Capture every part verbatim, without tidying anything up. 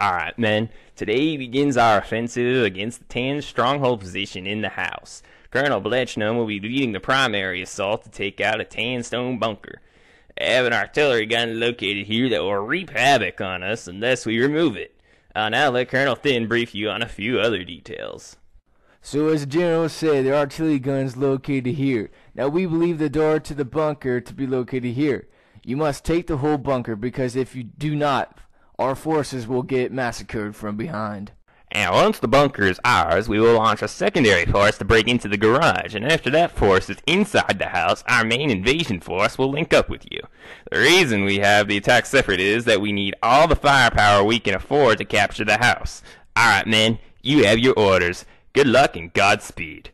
Alright men, today begins our offensive against the Tan's stronghold position in the house. Colonel Bletchnum will be leading the primary assault to take out a Tan stone bunker. I have an artillery gun located here that will reap havoc on us unless we remove it. I'll now let Colonel Thin brief you on a few other details. So as the General said, there are artillery guns located here. Now we believe the door to the bunker to be located here. You must take the whole bunker because if you do not, our forces will get massacred from behind. And once the bunker is ours, we will launch a secondary force to break into the garage, and after that force is inside the house, our main invasion force will link up with you. The reason we have the attack separate is that we need all the firepower we can afford to capture the house. Alright men, you have your orders. Good luck and Godspeed.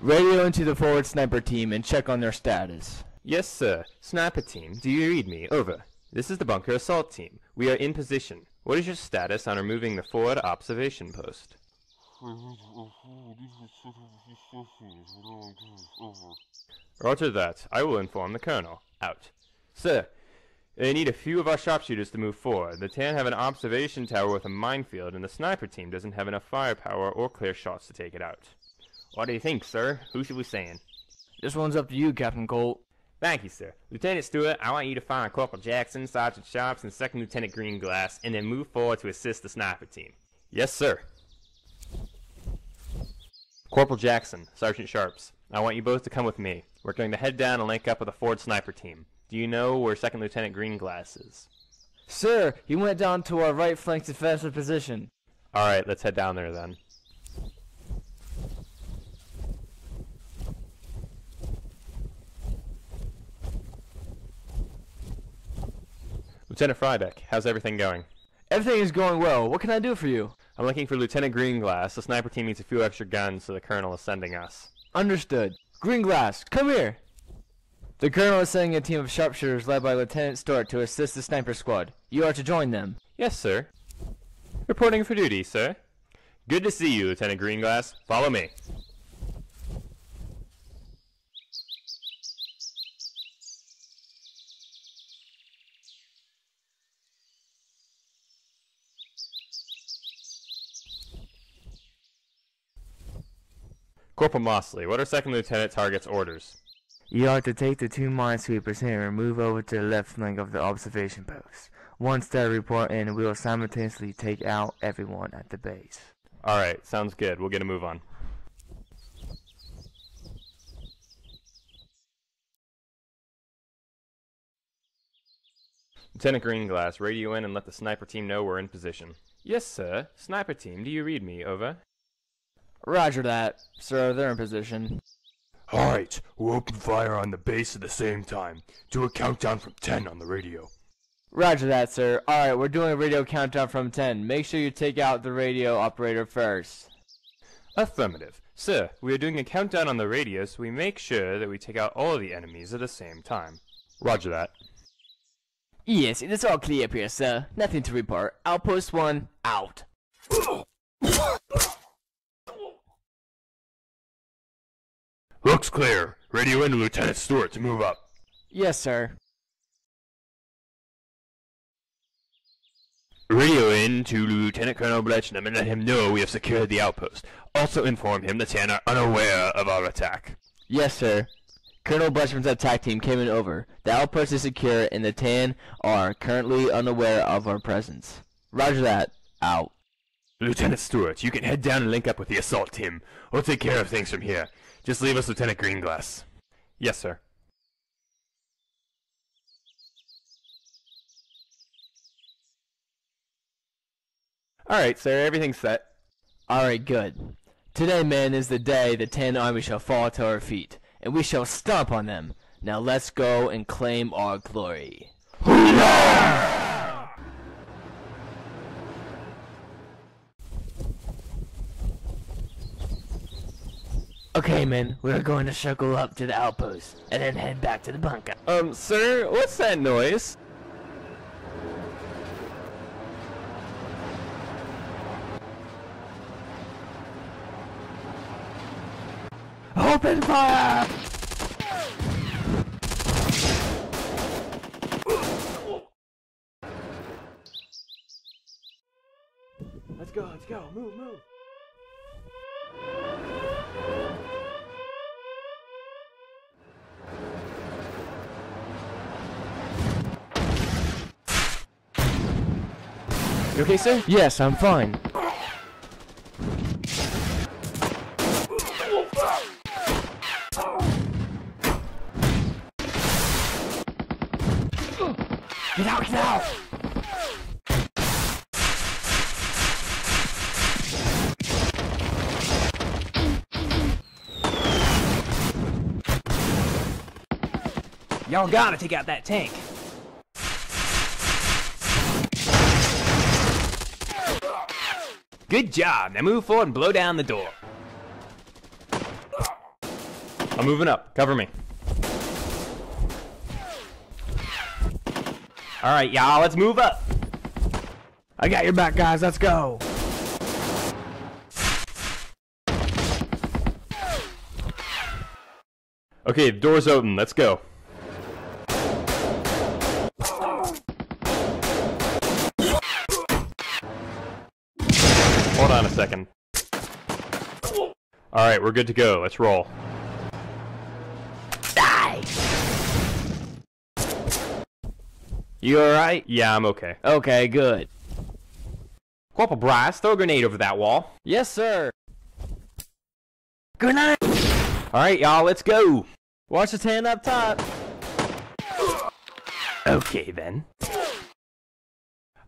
Radio into the forward sniper team and check on their status. Yes, sir. Sniper team, do you read me? Over. This is the bunker assault team. We are in position. What is your status on removing the forward observation post? Roger that. I will inform the colonel. Out. Sir, they need a few of our sharpshooters to move forward. The Tan have an observation tower with a minefield, and the sniper team doesn't have enough firepower or clear shots to take it out. What do you think, sir? Who should we send? This one's up to you, Captain Colt. Thank you, sir. Lieutenant Stewart, I want you to find Corporal Jackson, Sergeant Sharps, and Second Lieutenant Greenglass, and then move forward to assist the sniper team. Yes, sir. Corporal Jackson, Sergeant Sharps, I want you both to come with me. We're going to head down and link up with the Ford sniper team. Do you know where Second Lieutenant Greenglass is? Sir, he went down to our right flank defensive position. All right, let's head down there then. Lieutenant Frybeck, how's everything going? Everything is going well. What can I do for you? I'm looking for Lieutenant Greenglass. The sniper team needs a few extra guns, so the colonel is sending us. Understood. Greenglass, come here! The colonel is sending a team of sharpshooters led by Lieutenant Stewart to assist the sniper squad. You are to join them. Yes, sir. Reporting for duty, sir. Good to see you, Lieutenant Greenglass. Follow me. Corporal Mosley, what are Second Lieutenant Target's orders? You are to take the two minesweepers here and move over to the left flank of the observation post. Once they report in, we will simultaneously take out everyone at the base. Alright, sounds good. We'll get a move on. Lieutenant Greenglass, radio in and let the sniper team know we're in position. Yes, sir. Sniper team, do you read me? Over. Roger that, sir. They're in position. Alright, we'll open fire on the base at the same time. Do a countdown from ten on the radio. Roger that, sir. Alright, we're doing a radio countdown from ten. Make sure you take out the radio operator first. Affirmative. Sir, we are doing a countdown on the radio, so we make sure that we take out all the enemies at the same time. Roger that. Yes, it is all clear up here, sir. Nothing to report. Outpost one, out. Looks clear. Radio in to Lieutenant Stewart to move up. Yes, sir. Radio in to Lieutenant Colonel Bletchnum and let him know we have secured the outpost. Also inform him the Tan are unaware of our attack. Yes, sir. Colonel Bletchnum's attack team came in over. The outpost is secure and the Tan are currently unaware of our presence. Roger that. Out. Lieutenant Stewart, you can head down and link up with the assault team. We'll take care of things from here. Just leave us Lieutenant Greenglass. Yes, sir. Alright, sir, everything's set. Alright, good. Today, men, is the day the Tan Army shall fall to our feet, and we shall stomp on them. Now let's go and claim our glory. Hoorah! Okay, men, we're going to circle up to the outpost and then head back to the bunker. Um, sir, what's that noise? Open fire! Let's go, let's go, move, move! You okay, sir? Yes, I'm fine. Get out, get out! Y'all gotta take out that tank. Good job. Now move forward and blow down the door. I'm moving up. Cover me. All right, y'all, let's move up. I got your back, guys. Let's go. Okay, the door's open. Let's go. Hold on a second. All right, we're good to go. Let's roll. You alright? Yeah, I'm okay. Okay, good. Corporal Bryce, throw a grenade over that wall. Yes, sir. Grenade! Alright, y'all, let's go. Watch the Tan up top. Okay, then.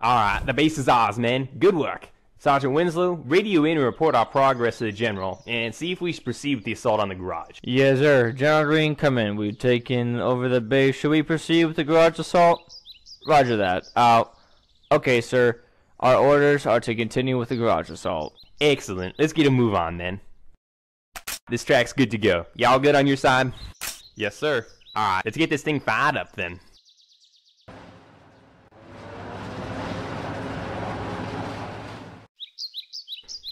Alright, the base is ours, man. Good work. Sergeant Winslow, radio in and report our progress to the General, and see if we should proceed with the assault on the garage. Yes, sir. General Green, come in. We've taken over the base. Should we proceed with the garage assault? Roger that. Out. Uh, okay, sir. Our orders are to continue with the garage assault. Excellent. Let's get a move on, then. This track's good to go. Y'all good on your side? Yes, sir. Alright, let's get this thing fired up, then.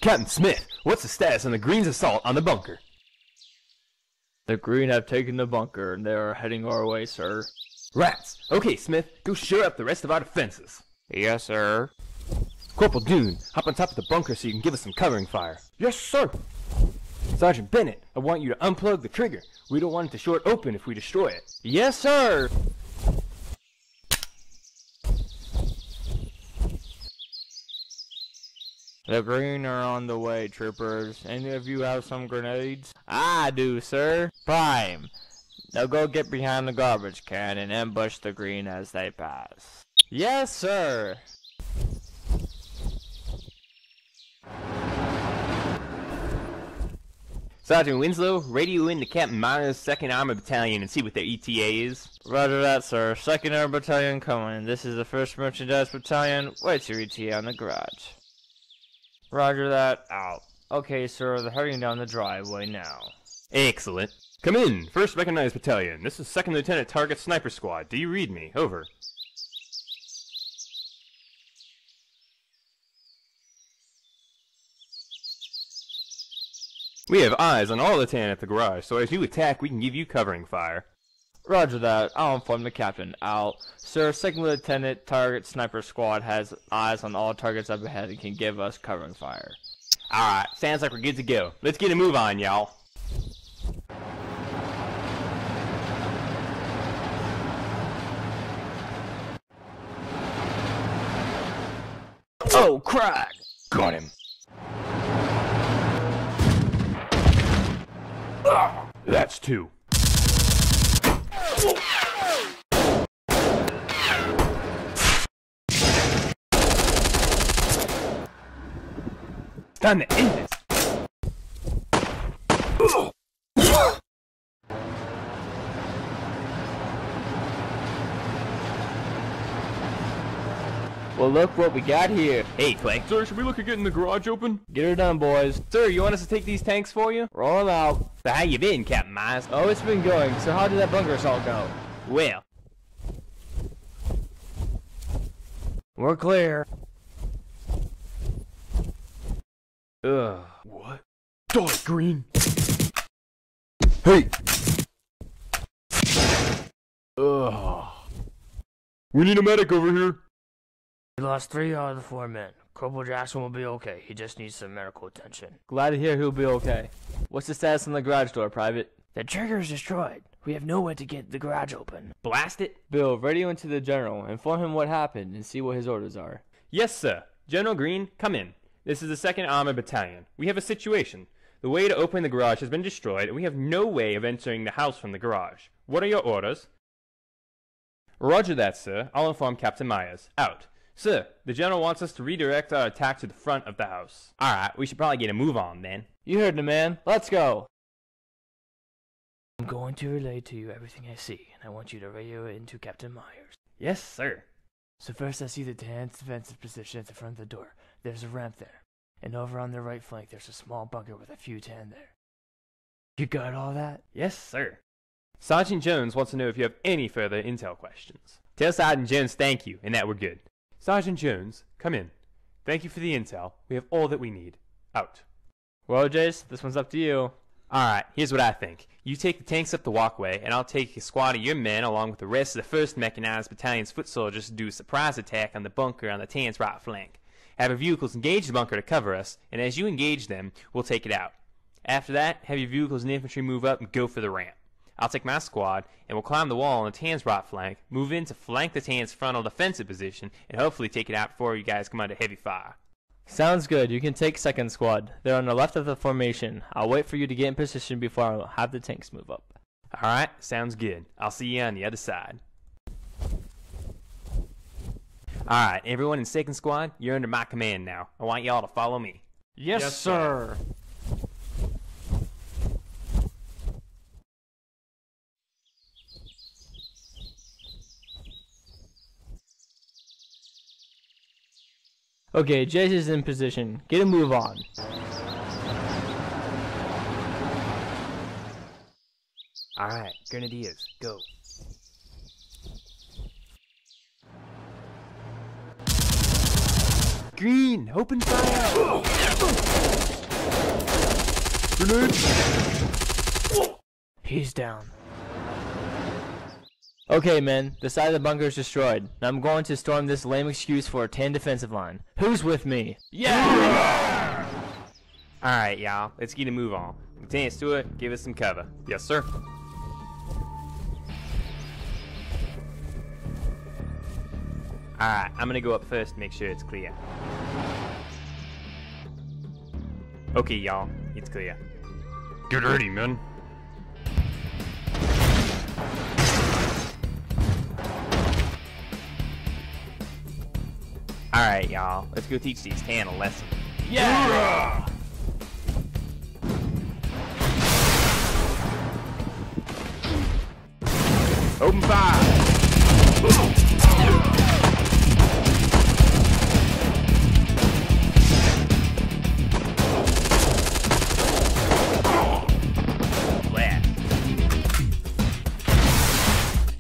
Captain Smith, what's the status on the Green's assault on the bunker? The Green have taken the bunker, and they are heading our way, sir. Rats! Okay, Smith, go shore up the rest of our defenses. Yes, sir. Corporal Dune, hop on top of the bunker so you can give us some covering fire. Yes, sir. Sergeant Bennett, I want you to unplug the trigger. We don't want it to short open if we destroy it. Yes, sir. The Green are on the way, troopers. Any of you have some grenades? I do, sir. Prime. Now go get behind the garbage can and ambush the Green as they pass. Yes, sir! Sergeant Winslow, radio in to Captain Miner's second Armored Battalion and see what their E T A is. Roger that, sir. second Armored Battalion coming. This is the first Merchandise Battalion. Wait your E T A on the garage. Roger that. Out. Okay, sir. They're heading down the driveway now. Excellent. Come in, first Mechanized Battalion. This is second Lieutenant Target Sniper Squad. Do you read me? Over. We have eyes on all the Tan at the garage, so as you attack, we can give you covering fire. Roger that. I'll inform the Captain. Out. Sir, second Lieutenant Target Sniper Squad has eyes on all targets up ahead and can give us covering fire. Alright, sounds like we're good to go. Let's get a move on, y'all. Oh, crack! Got him. Ah, that's two. Time to end this. Well, look what we got here. Hey, Clay. Sir, should we look at getting the garage open? Get her done, boys. Sir, you want us to take these tanks for you? Roll out. So how you been, Captain Miles? Oh, it's been going. So how did that bunker assault go? Well. We're clear. Ugh. What? Dark green. Hey. Ugh. We need a medic over here. We lost three out of the four men. Corporal Jackson will be okay. He just needs some medical attention. Glad to hear he'll be okay. What's the status on the garage door, Private? The trigger is destroyed. We have no way to get the garage open. Blast it. Bill, radio into the general. Inform him what happened and see what his orders are. Yes, sir. General Green, come in. This is the second Armored Battalion. We have a situation. The way to open the garage has been destroyed, and we have no way of entering the house from the garage. What are your orders? Roger that, sir. I'll inform Captain Myers. Out. Sir, the general wants us to redirect our attack to the front of the house. Alright, we should probably get a move on, then. You heard the man. Let's go. I'm going to relay to you everything I see, and I want you to radio it into Captain Myers. Yes, sir. So first I see the Tan's defensive position at the front of the door. There's a ramp there. And over on the right flank, there's a small bunker with a few Tan there. You got all that? Yes, sir. Sergeant Jones wants to know if you have any further intel questions. Tell Sergeant Jones thank you, and that we're good. Sergeant Jones, come in. Thank you for the intel. We have all that we need. Out. Well, Jace, this one's up to you. Alright, here's what I think. You take the tanks up the walkway, and I'll take a squad of your men along with the rest of the first Mechanized Battalion's foot soldiers to do a surprise attack on the bunker on the Tan's right flank. Have your vehicles engage the bunker to cover us, and as you engage them, we'll take it out. After that, have your vehicles and infantry move up and go for the ramp. I'll take my squad, and we'll climb the wall on the Tan's right flank, move in to flank the Tan's frontal defensive position, and hopefully take it out before you guys come under heavy fire. Sounds good. You can take second squad. They're on the left of the formation. I'll wait for you to get in position before I'll have the tanks move up. Alright, sounds good. I'll see you on the other side. Alright, everyone in second squad, you're under my command now. I want y'all to follow me. Yes, yes sir. sir. Okay, Jace is in position. Get a move on. Alright, Grenadiers, go. Green, open fire! Grenade! He's down. Okay, men, the side of the bunker is destroyed, and I'm going to storm this lame excuse for a Tan defensive line. Who's with me? Yeah! Alright, y'all, let's get a move on. The Tan's to it, give us some cover. Yes, sir. Alright, I'm gonna go up first and make sure it's clear. Okay, y'all, it's clear. Get ready, men. Alright, y'all. Let's go teach these Tan a lesson. Yeah! Hoorah! Open fire! Blast.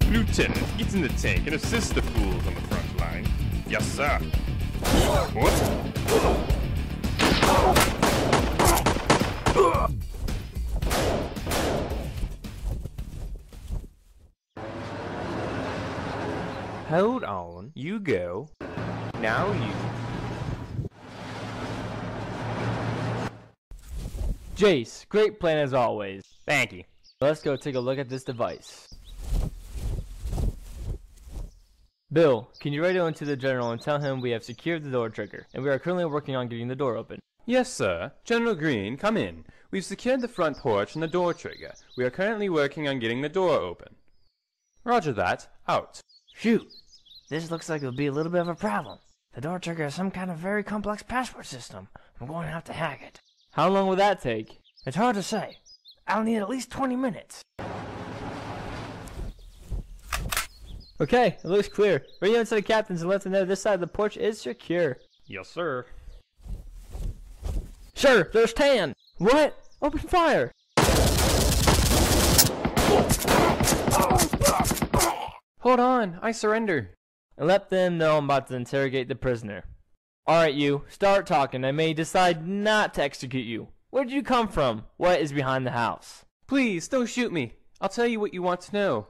Lieutenant, get in the tank and assist the fools on the front line. Yes, sir. What? Hold on. You go. Now you. Jace, great plan as always. Thank you. Let's go take a look at this device. Bill, can you radio into the general and tell him we have secured the door trigger, and we are currently working on getting the door open? Yes, sir. General Green, come in. We've secured the front porch and the door trigger. We are currently working on getting the door open. Roger that. Out. Shoot. This looks like it'll be a little bit of a problem. The door trigger has some kind of very complex password system. I'm going to have to hack it. How long will that take? It's hard to say. I'll need at least twenty minutes. Okay, it looks clear. Radio into the captains and let them know this side of the porch is secure. Yes, sir. Sir, there's Tan! What? Open fire! Hold on, I surrender. And let them know I'm about to interrogate the prisoner. Alright, you, start talking. I may decide not to execute you. Where did you come from? What is behind the house? Please, don't shoot me. I'll tell you what you want to know.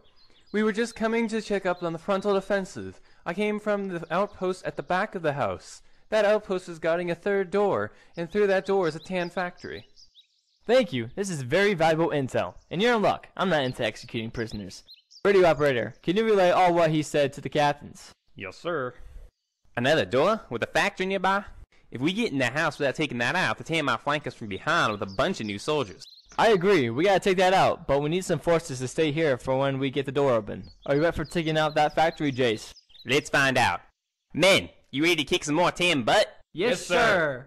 We were just coming to check up on the frontal offensive. I came from the outpost at the back of the house. That outpost is guarding a third door, and through that door is a tan factory. Thank you. This is very valuable intel. And you're in luck. I'm not into executing prisoners. Radio operator, can you relay all what he said to the captains? Yes, sir. Another door? With a factory nearby? If we get in the house without taking that out, the tan might flank us from behind with a bunch of new soldiers. I agree, we gotta take that out, but we need some forces to stay here for when we get the door open. Are you ready for taking out that factory, Jace? Let's find out. Men, you ready to kick some more tan butt? Yes, yes sir. sir.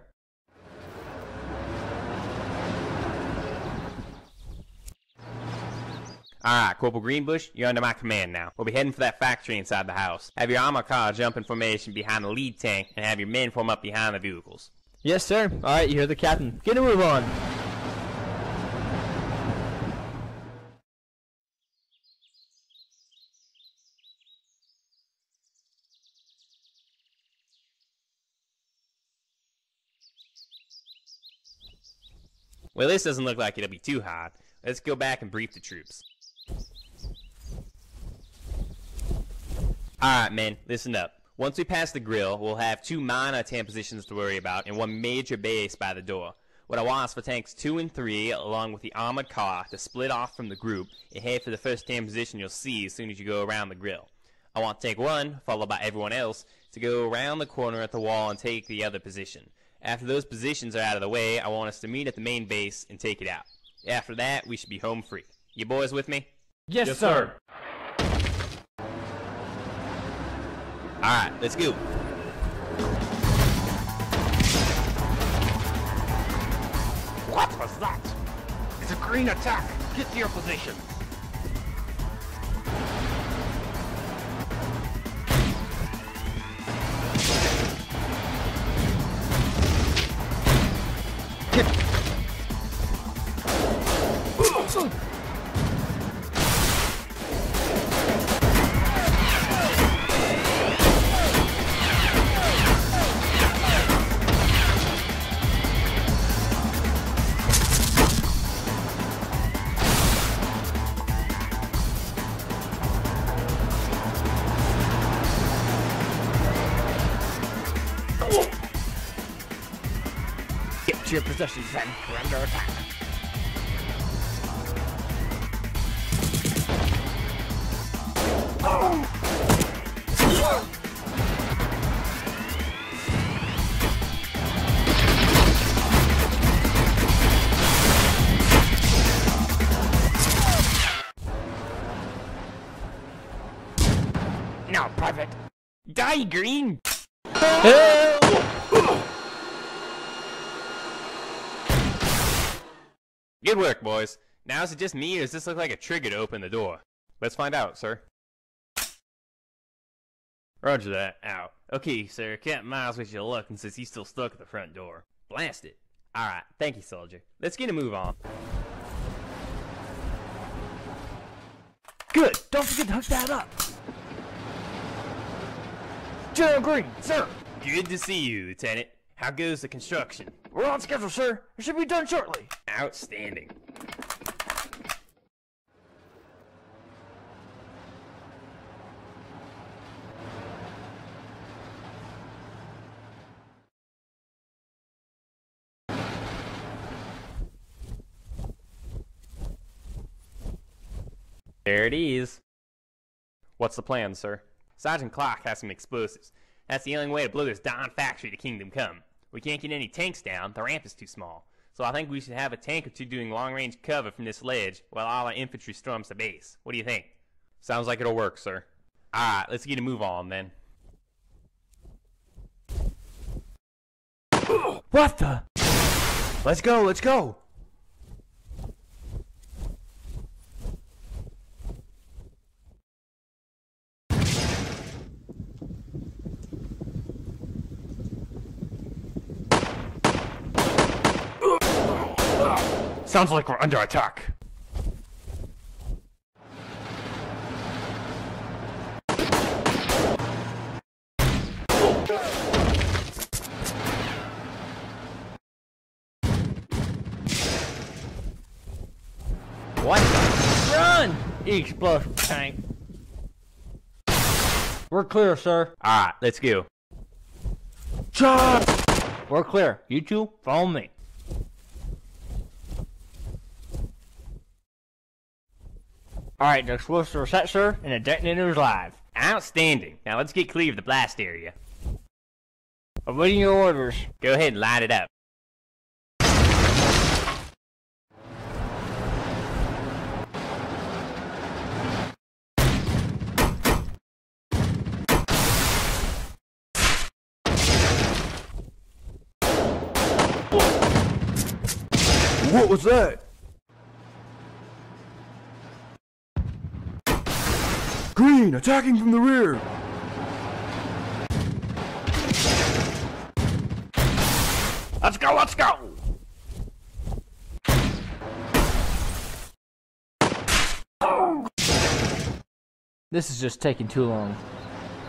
Alright, Corporal Greenbush, you're under my command now. We'll be heading for that factory inside the house. Have your armor car jump in formation behind the lead tank, and have your men form up behind the vehicles. Yes, sir. Alright, you hear the captain. Get a move on. Well, this doesn't look like it'll be too hot. Let's go back and brief the troops. Alright, men, listen up. Once we pass the grill, we'll have two minor tank positions to worry about and one major base by the door. What I want is for tanks two and three, along with the armored car, to split off from the group and head for the first tank position you'll see as soon as you go around the grill. I want tank one, followed by everyone else, to go around the corner at the wall and take the other position. After those positions are out of the way, I want us to meet at the main base and take it out. After that, we should be home free. You boys with me? Yes, yes sir. sir. Alright, let's go. What was that? It's a green attack. Get to your position. To your possessions, then we're under attack. Now, Private, die green. Hey! Good work, boys. Now is it just me or does this look like a trigger to open the door? Let's find out, sir. Roger that, out. Okay, sir, Captain Miles wish you luck and says he's still stuck at the front door. Blast it. Alright, thank you, soldier. Let's get a move on. Good! Don't forget to hook that up! General Green, sir! Good to see you, Lieutenant. How goes the construction? We're on schedule, sir. It should be done shortly. Outstanding. There it is. What's the plan, sir? Sergeant Clark has some explosives. That's the only way to blow this darn factory to Kingdom Come. We can't get any tanks down, the ramp is too small. So I think we should have a tank or two doing long-range cover from this ledge while all our infantry storms the base. What do you think? Sounds like it'll work, sir. Alright, let's get a move on then. What the? Let's go, let's go! Sounds like we're under attack. What? Run! Explosive tank. We're clear, sir. Alright, let's go. Charge! We're clear. You two, follow me. Alright, the explosives are set, sir, and the detonator is live. Outstanding. Now let's get clear of the blast area. Awaiting your orders. Go ahead and light it up. What was that? Green, attacking from the rear! Let's go, let's go! This is just taking too long.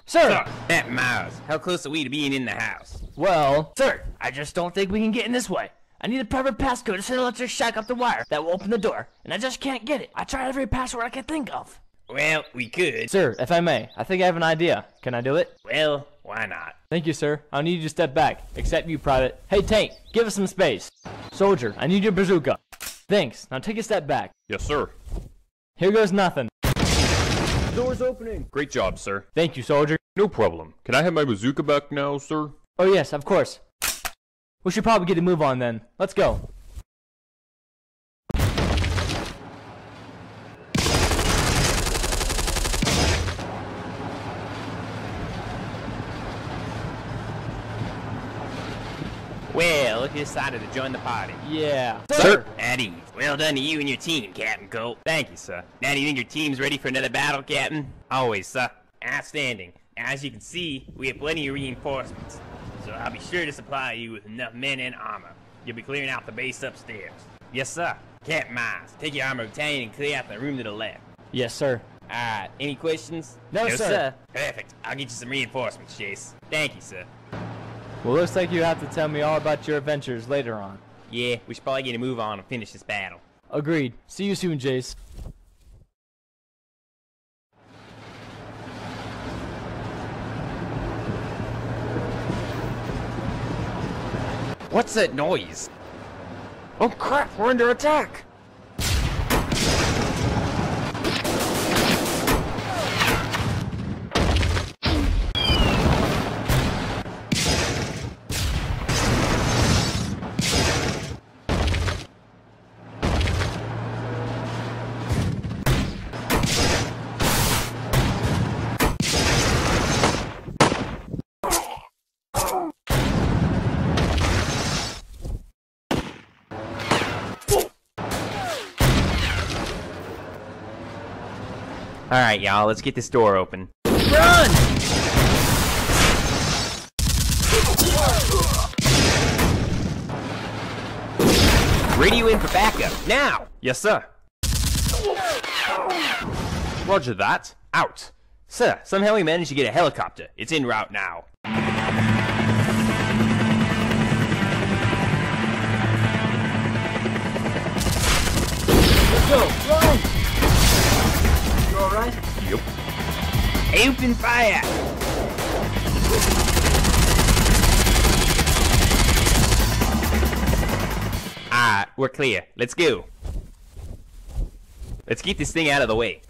Sir! That Miles, how close are we to being in the house? Well, sir, I just don't think we can get in this way. I need a private passcode to send an electric shock up the wire that will open the door, and I just can't get it. I tried every password I could think of. Well, we could. Sir, if I may, I think I have an idea. Can I do it? Well, why not? Thank you, sir. I need you to step back. Except you, Private. Hey, Tank, give us some space. Soldier, I need your bazooka. Thanks. Now take a step back. Yes, sir. Here goes nothing. The door's opening. Great job, sir. Thank you, soldier. No problem. Can I have my bazooka back now, sir? Oh, yes, of course. We should probably get a move on then. Let's go. Well, look who decided to join the party. Yeah. Sir! At ease. Well done to you and your team, Captain Colt. Thank you, sir. Now do you think your team's ready for another battle, Captain? Always, sir. Outstanding. As you can see, we have plenty of reinforcements. So I'll be sure to supply you with enough men and armor. You'll be clearing out the base upstairs. Yes, sir. Captain Miles, take your armor battalion and clear out the room to the left. Yes, sir. Alright, any questions? No, no sir. sir. Perfect. I'll get you some reinforcements, Jace. Thank you, sir. Well, looks like you have to tell me all about your adventures later on. Yeah, we should probably get a move on and finish this battle. Agreed. See you soon, Jace. What's that noise? Oh crap, we're under attack! Alright, y'all, let's get this door open. Run! Radio in for backup, now! Yes, sir. Roger that. Out. Sir, somehow we managed to get a helicopter. It's en route now. Let's go! Run! Alright? Yep. Open fire! Ah, we're clear. Let's go. Let's get this thing out of the way.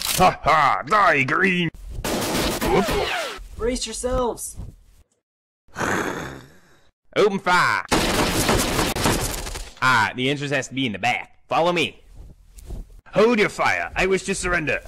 Ha ha! Die, Green! Whoop. Brace yourselves! Open fire! Alright, the entrance has to be in the back. Follow me. Hold your fire. I wish to surrender.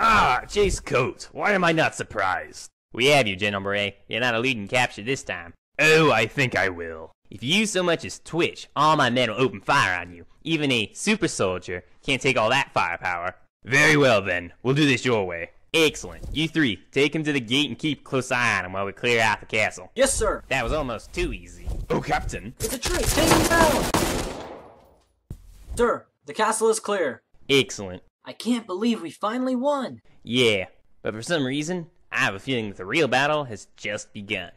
Ah, Jace Colt. Why am I not surprised? We have you, General Beret. You're not a leading capture this time. Oh, I think I will. If you so much as twitch, all my men will open fire on you. Even a super soldier can't take all that firepower. Very well then. We'll do this your way. Excellent. You three, take him to the gate and keep close eye on him while we clear out the castle. Yes, sir. That was almost too easy. Oh, Captain. It's a trick. Take him down. Sir, the castle is clear. Excellent. I can't believe we finally won. Yeah, but for some reason, I have a feeling that the real battle has just begun.